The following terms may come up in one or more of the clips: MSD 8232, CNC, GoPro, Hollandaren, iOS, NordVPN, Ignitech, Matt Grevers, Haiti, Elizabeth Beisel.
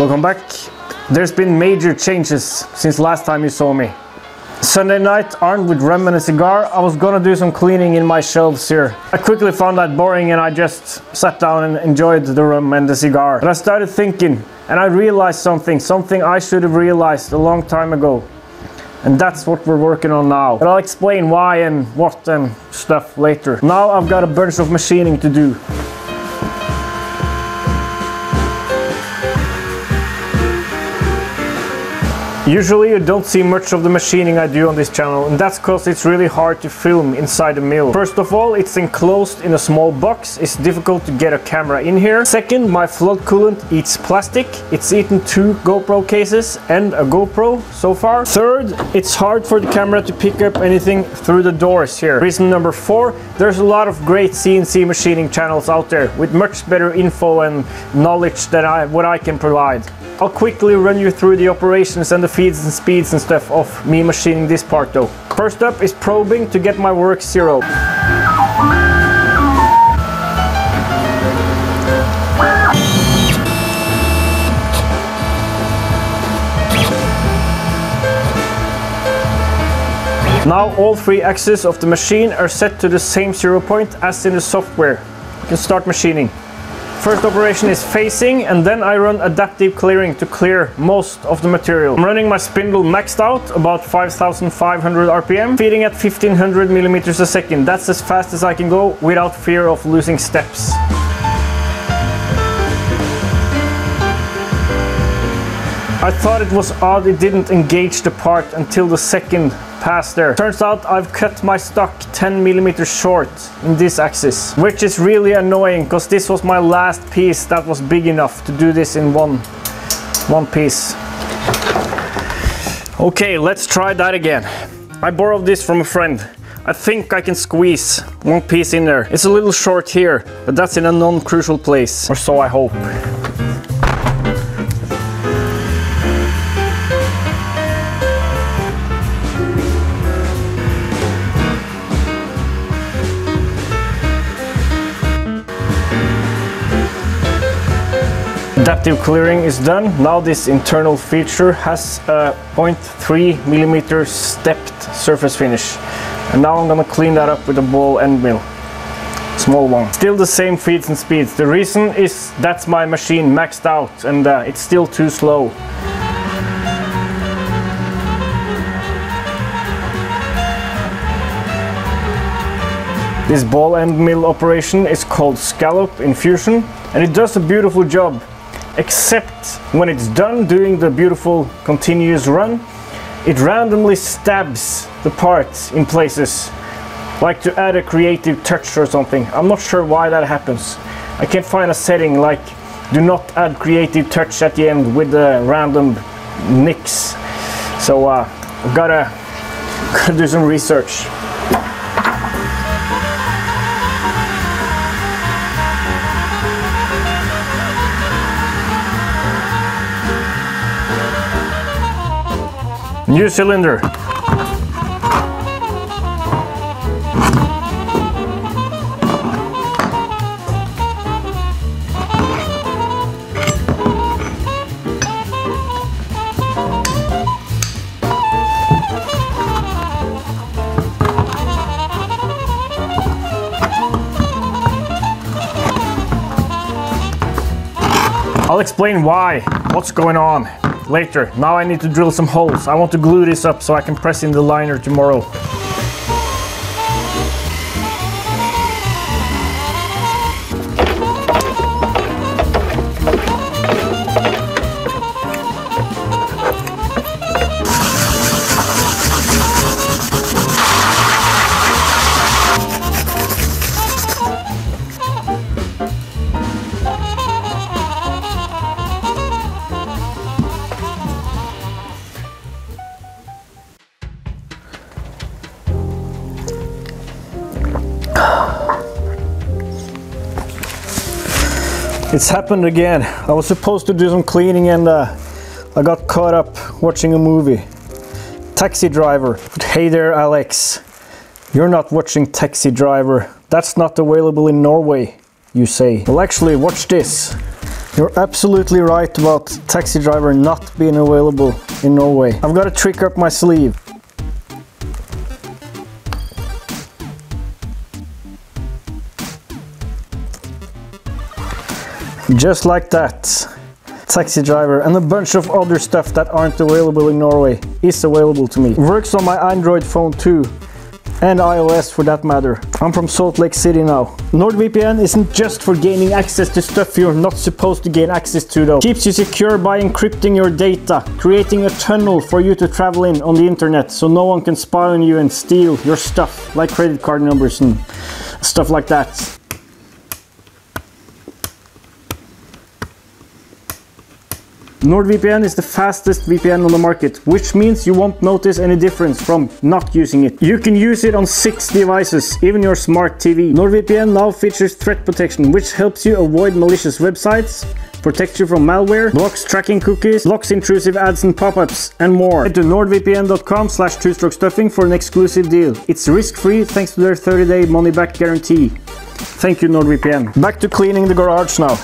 Welcome back. There's been major changes since last time you saw me. Sunday night, armed with rum and a cigar, I was gonna do some cleaning in my shelves here. I quickly found that boring and I just sat down and enjoyed the rum and the cigar. But I started thinking, and I realized something I should have realized a long time ago. And that's what we're working on now. But I'll explain why and what and stuff later. Now I've got a bunch of machining to do. Usually you don't see much of the machining I do on this channel, and that's because it's really hard to film inside the mill. First of all, it's enclosed in a small box. It's difficult to get a camera in here. Second, my flood coolant eats plastic. It's eaten 2 GoPro cases and a GoPro so far. Third, it's hard for the camera to pick up anything through the doors here. Reason number 4, there's a lot of great CNC machining channels out there with much better info and knowledge than what I can provide. I'll quickly run you through the operations and the feeds and speeds and stuff of me machining this part though. First up is probing to get my work zero. Now all 3 axes of the machine are set to the same zero point as in the software. You can start machining. First operation is facing, and then I run adaptive clearing to clear most of the material. I'm running my spindle maxed out, about 5,500 RPM, feeding at 1,500 millimeters a second. That's as fast as I can go without fear of losing steps. I thought it was odd it didn't engage the part until the second pass there. Turns out I've cut my stock 10 millimeters short in this axis, which is really annoying because this was my last piece that was big enough to do this in one piece. Okay, let's try that again. I borrowed this from a friend. I think I can squeeze one piece in there. It's a little short here, but that's in a non-crucial place, or so I hope. Adaptive clearing is done. Now this internal feature has a 0.3 millimeter stepped surface finish. And now I'm gonna clean that up with a ball end mill. Small one. Still the same feeds and speeds. The reason is that's my machine maxed out and it's still too slow. This ball end mill operation is called scallop infusion, and it does a beautiful job. Except when it's done doing the beautiful continuous run, it randomly stabs the parts in places, like to add a creative touch or something. I'm not sure why that happens. I can't find a setting like do not add creative touch at the end with the random nicks. So I've gotta do some research. New cylinder. I'll explain why, what's going on later. Now I need to drill some holes. I want to glue this up so I can press in the liner tomorrow. It's happened again. I was supposed to do some cleaning and I got caught up watching a movie. Taxi Driver. Hey there, Alex. You're not watching Taxi Driver. That's not available in Norway, you say. Well, actually, watch this. You're absolutely right about taxi driver not being available in Norway. I've got a trick up my sleeve. Just like that, taxi driver and a bunch of other stuff that aren't available in Norway is available to me. Works on my Android phone too, and iOS for that matter. I'm from Salt Lake City now. NordVPN isn't just for gaining access to stuff you're not supposed to gain access to though. Keeps you secure by encrypting your data, creating a tunnel for you to travel in on the internet so no one can spy on you and steal your stuff, like credit card numbers and stuff like that. NordVPN is the fastest VPN on the market, which means you won't notice any difference from not using it. You can use it on 6 devices, even your smart TV. NordVPN now features threat protection, which helps you avoid malicious websites, protects you from malware, blocks tracking cookies, blocks intrusive ads and pop-ups, and more. Head to nordvpn.com/2strokestuffing for an exclusive deal. It's risk-free thanks to their 30-day money-back guarantee. Thank you, NordVPN. Back to cleaning the garage now.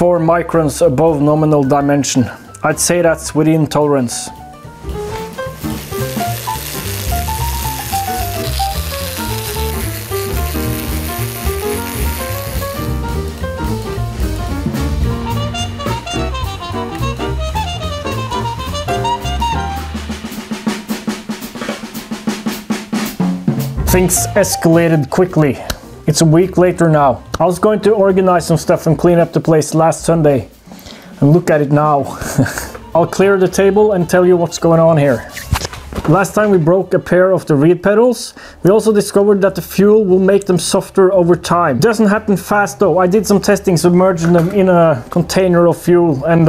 Four microns above nominal dimension. I'd say that's within tolerance. Things escalated quickly. It's a week later now. I was going to organize some stuff and clean up the place last Sunday. And look at it now. I'll clear the table and tell you what's going on here. Last time we broke a pair of the reed pedals. We also discovered that the fuel will make them softer over time. Doesn't happen fast though. I did some testing submerging them in a container of fuel and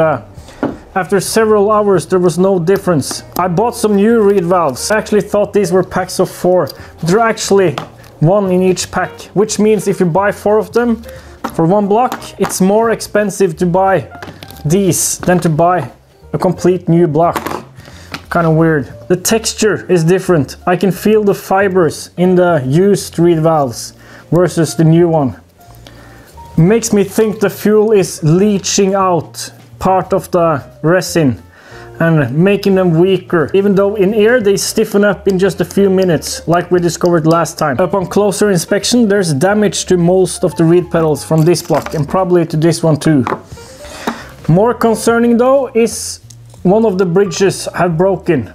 after several hours there was no difference. I bought some new reed valves. I actually thought these were packs of 4. But they're actually one in each pack, which means if you buy 4 of them for one block, it's more expensive to buy these than to buy a complete new block. Kind of weird. The texture is different. I can feel the fibers in the used reed valves versus the new one. Makes me think the fuel is leaching out part of the resin and making them weaker, even though in air they stiffen up in just a few minutes, like we discovered last time. Upon closer inspection, there's damage to most of the reed pedals from this block and probably to this one too. More concerning though is one of the bridges have broken.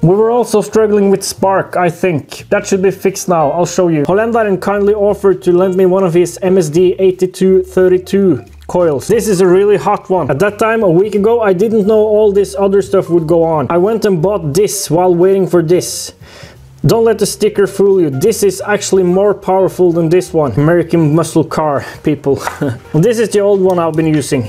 We were also struggling with spark, I think. That should be fixed now, I'll show you. Hollandaren kindly offered to lend me one of his MSD 8232 coils. This is a really hot one. At that time, a week ago, I didn't know all this other stuff would go on. I went and bought this while waiting for this. Don't let the sticker fool you. This is actually more powerful than this one. American muscle car, people. This is the old one I've been using.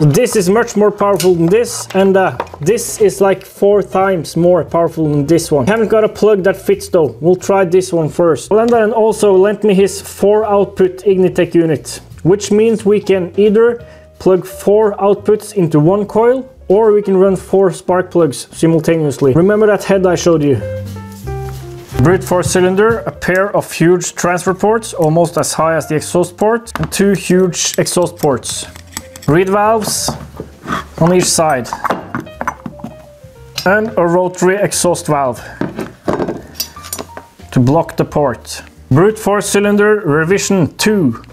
This is much more powerful than this, and this is like 4 times more powerful than this one. I haven't got a plug that fits though. We'll try this one first. Hollandaren also lent me his 4-output Ignitech unit, which means we can either plug 4 outputs into one coil, or we can run 4 spark plugs simultaneously. Remember that head I showed you? Brute force cylinder, a pair of huge transfer ports, almost as high as the exhaust port, and 2 huge exhaust ports. Reed valves on each side. And a rotary exhaust valve to block the port. Brute force cylinder revision 2.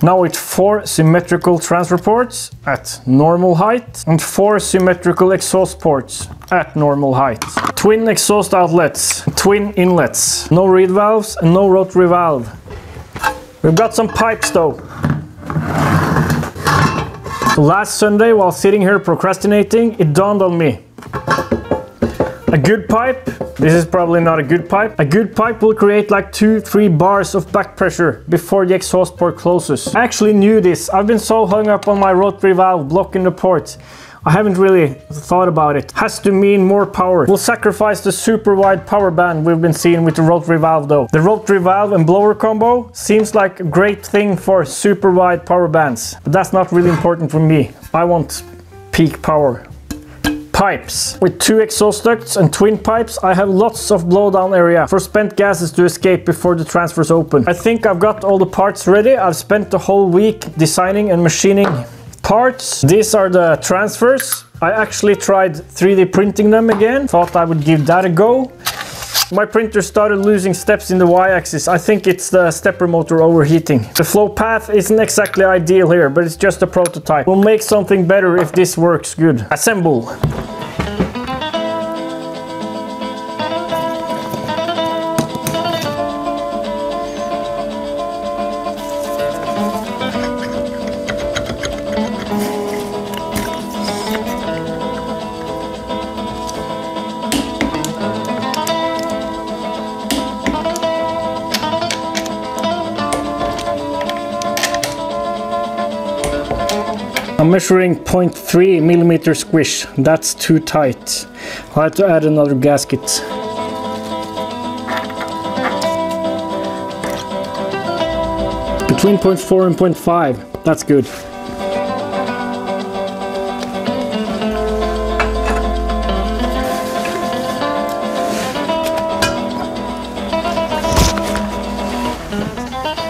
system. Now with 4 symmetrical transfer ports at normal height and 4 symmetrical exhaust ports at normal height. Twin exhaust outlets, twin inlets, no reed valves and no rotary valve. We've got some pipes though. Last Sunday, while sitting here procrastinating, it dawned on me. A good pipe, this is probably not a good pipe. A good pipe will create like 2-3 bars of back pressure before the exhaust port closes. I actually knew this. I've been so hung up on my rotary valve blocking the port. I haven't really thought about it. Has to mean more power. We'll sacrifice the super wide power band we've been seeing with the rotary valve though. The rotary valve and blower combo seems like a great thing for super wide power bands. But that's not really important for me. I want peak power. Pipes. With 2 exhaust ducts and twin pipes, I have lots of blowdown area for spent gases to escape before the transfers open. I think I've got all the parts ready. I've spent the whole week designing and machining parts. These are the transfers. I actually tried 3D printing them again. Thought I would give that a go. My printer started losing steps in the y-axis. I think it's the stepper motor overheating. The flow path isn't exactly ideal here, but it's just a prototype. We'll make something better if this works good. Assemble. I'm measuring 0.3 millimeter squish. That's too tight. I'll have to add another gasket. Between 0.4 and 0.5. That's good.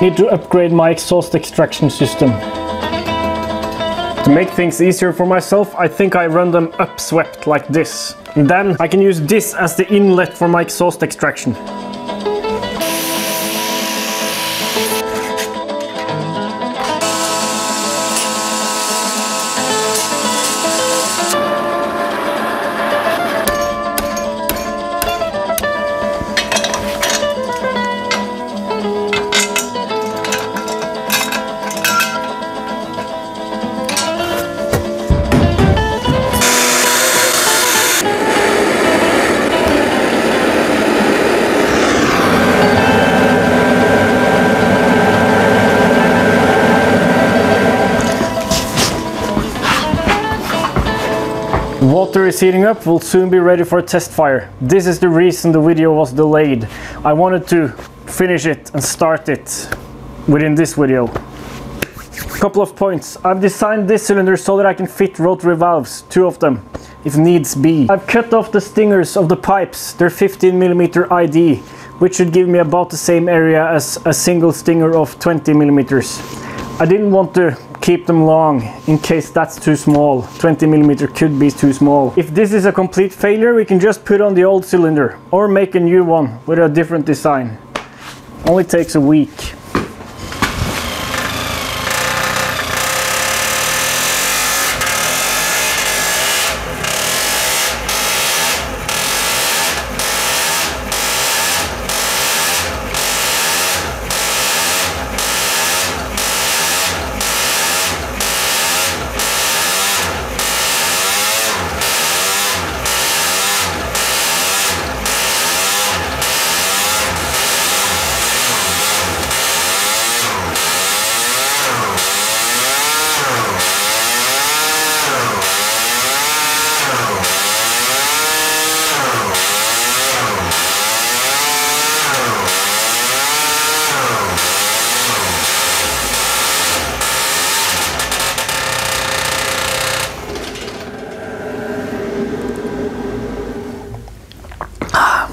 Need to upgrade my exhaust extraction system. To make things easier for myself, I think I run them upswept like this. And then I can use this as the inlet for my exhaust extraction. Water is heating up, we'll soon be ready for a test fire. This is the reason the video was delayed. I wanted to finish it and start it within this video. Couple of points. I've designed this cylinder so that I can fit rotary valves, 2 of them, if needs be. I've cut off the stingers of the pipes, they're 15mm ID, which should give me about the same area as a single stinger of 20mm. I didn't want to keep them long in case that's too small. 20mm could be too small. If this is a complete failure, we can just put on the old cylinder or make a new one with a different design. Only takes a week.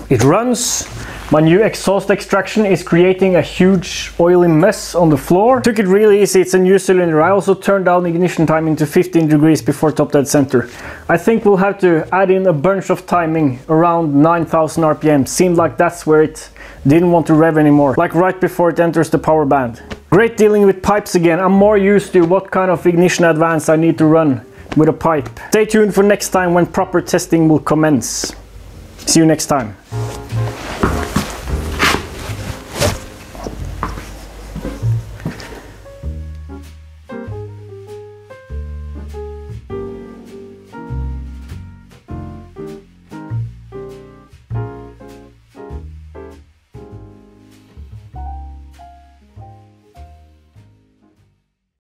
It runs. My new exhaust extraction is creating a huge oily mess on the floor. Took it really easy, it's a new cylinder. I also turned down ignition timing to 15 degrees before top dead center. I think we'll have to add in a bunch of timing around 9,000 RPM. Seemed like that's where it didn't want to rev anymore, like right before it enters the power band. Great dealing with pipes again. I'm more used to what kind of ignition advance I need to run with a pipe. Stay tuned for next time when proper testing will commence. See you next time.